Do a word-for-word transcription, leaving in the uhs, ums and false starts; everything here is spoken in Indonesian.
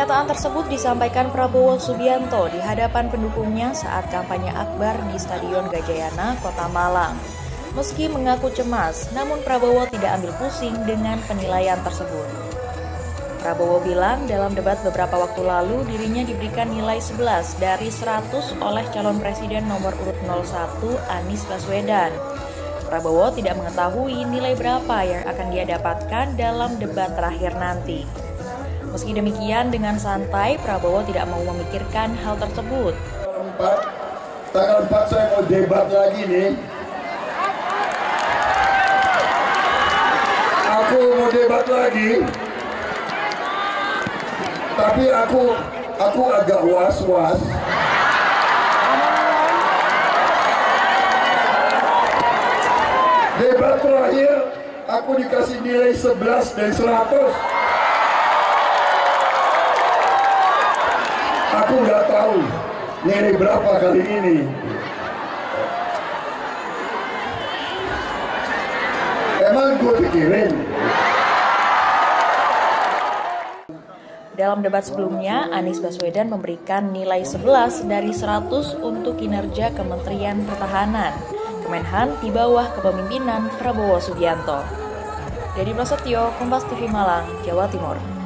Pernyataan tersebut disampaikan Prabowo Subianto di hadapan pendukungnya saat kampanye akbar di Stadion Gajayana, Kota Malang. Meski mengaku cemas, namun Prabowo tidak ambil pusing dengan penilaian tersebut. Prabowo bilang dalam debat beberapa waktu lalu dirinya diberikan nilai sebelas dari seratus oleh calon presiden nomor urut nol satu Anies Baswedan. Prabowo tidak mengetahui nilai berapa yang akan dia dapatkan dalam debat terakhir nanti. Meski demikian, dengan santai Prabowo tidak mau memikirkan hal tersebut. Tanggal empat, tanggal empat saya mau debat lagi nih. Aku mau debat lagi. Tapi aku aku agak was-was. Debat terakhir aku dikasih nilai sebelas dari seratus. Aku nggak tahu nilai berapa kali ini. Emang gue pikirin. Dalam debat sebelumnya, Anies Baswedan memberikan nilai sebelas dari seratus untuk kinerja Kementerian Pertahanan, Kemenhan di bawah kepemimpinan Prabowo Subianto. Denny Prasetyo, Kompas T V Malang, Jawa Timur.